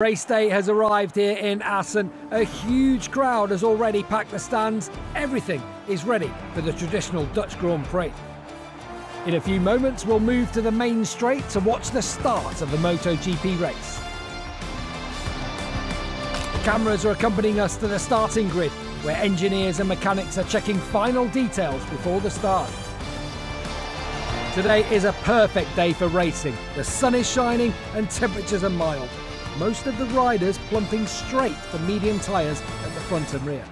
Race day has arrived here in Assen. A huge crowd has already packed the stands. Everything is ready for the traditional Dutch Grand Prix. In a few moments, we'll move to the main straight to watch the start of the MotoGP race. The cameras are accompanying us to the starting grid, where engineers and mechanics are checking final details before the start. Today is a perfect day for racing. The sun is shining and temperatures are mild. Most of the riders plumping straight for medium tyres at the front and rear.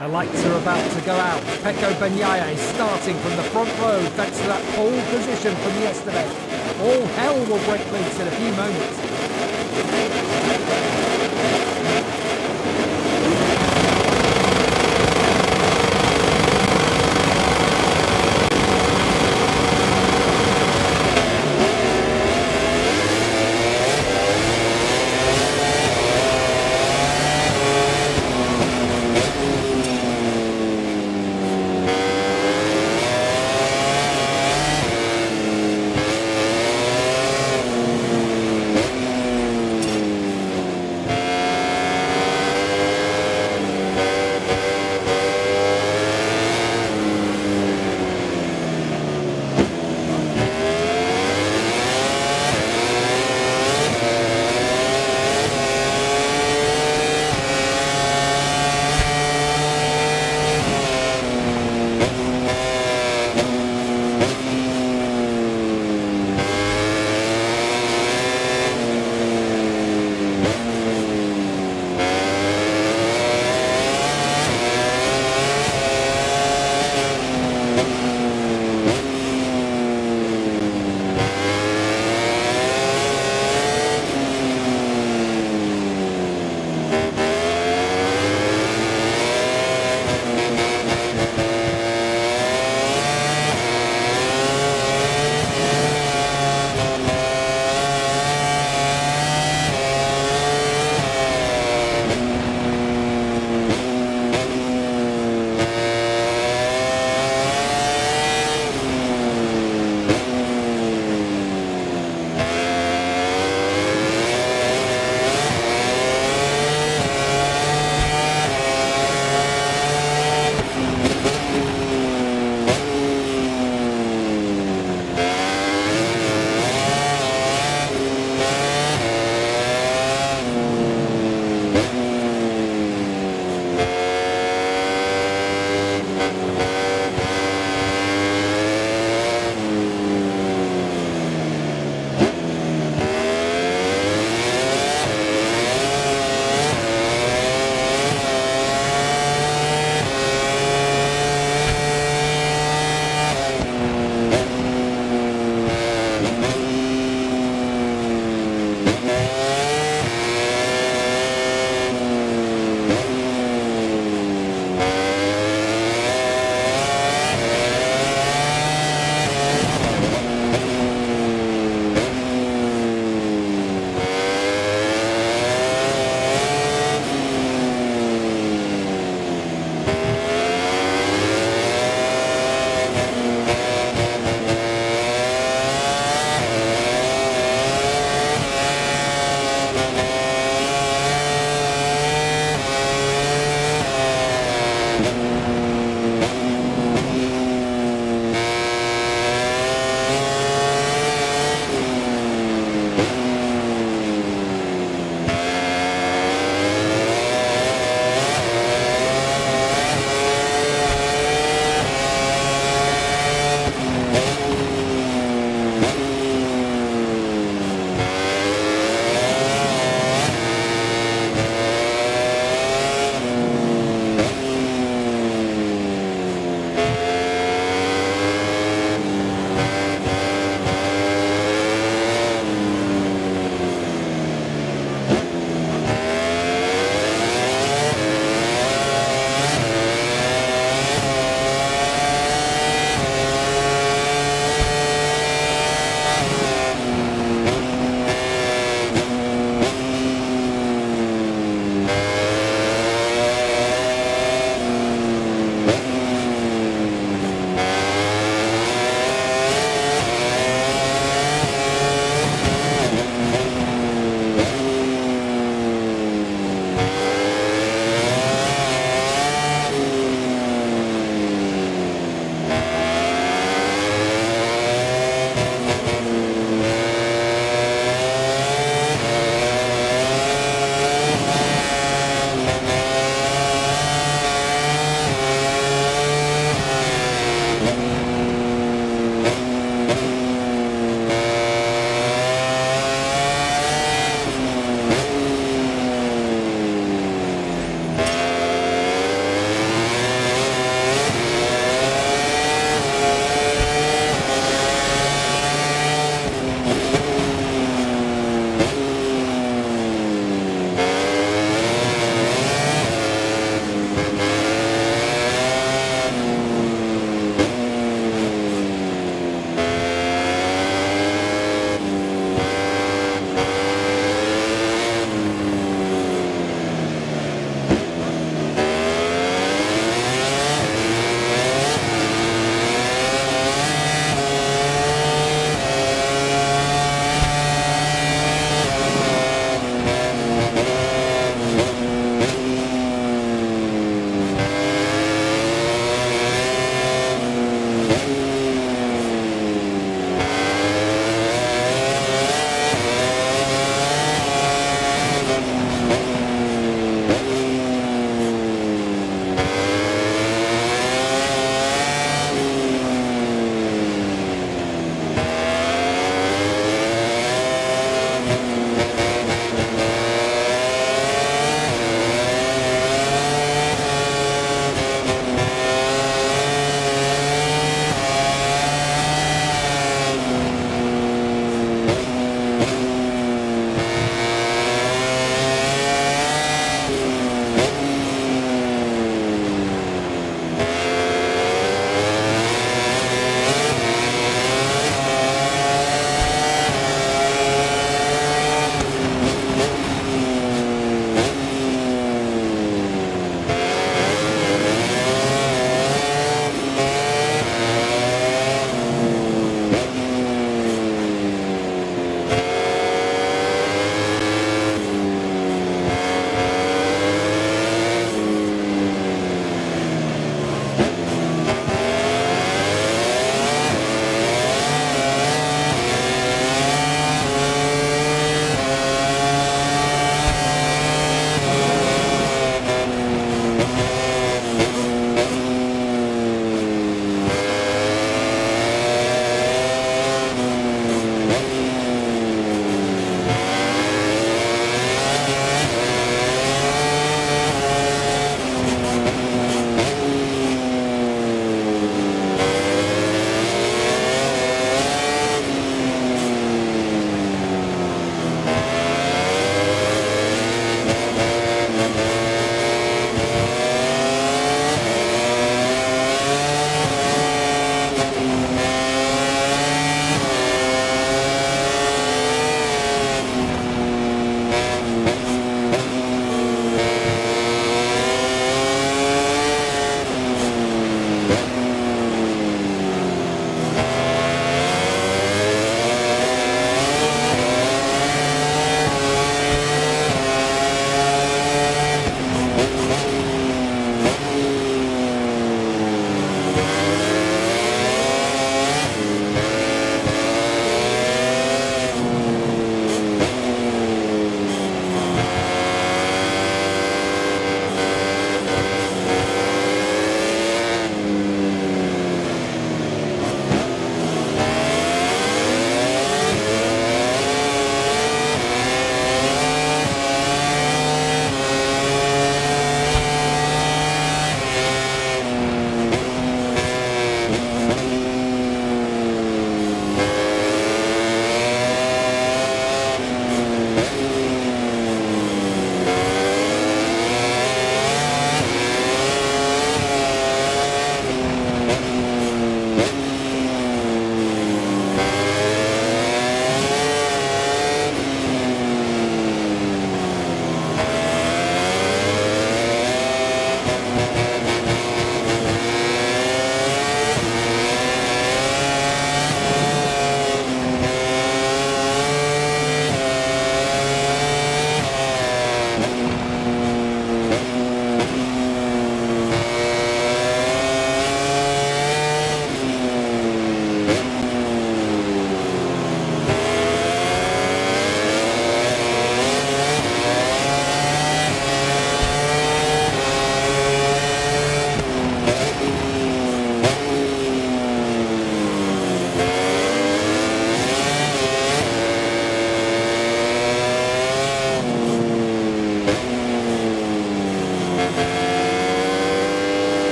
The lights are about to go out. Pecco Bagnaia is starting from the front row thanks to that pole position from yesterday. All hell will break loose in a few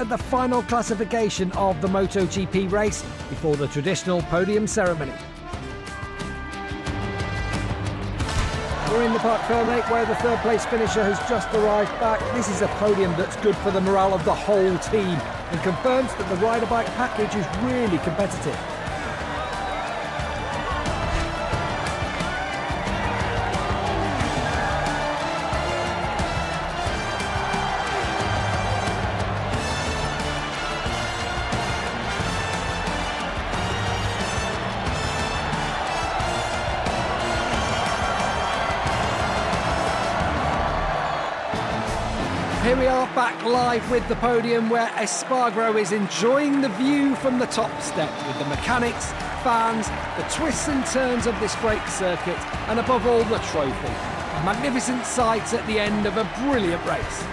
at the final classification of the MotoGP race before the traditional podium ceremony. We're in the Parc Fermé where the third place finisher has just arrived back. This is a podium that's good for the morale of the whole team and confirms that the rider bike package is really competitive. Here we are back live with the podium where Espargaro is enjoying the view from the top step with the mechanics, fans, the twists and turns of this great circuit and above all the trophy. Magnificent sights at the end of a brilliant race.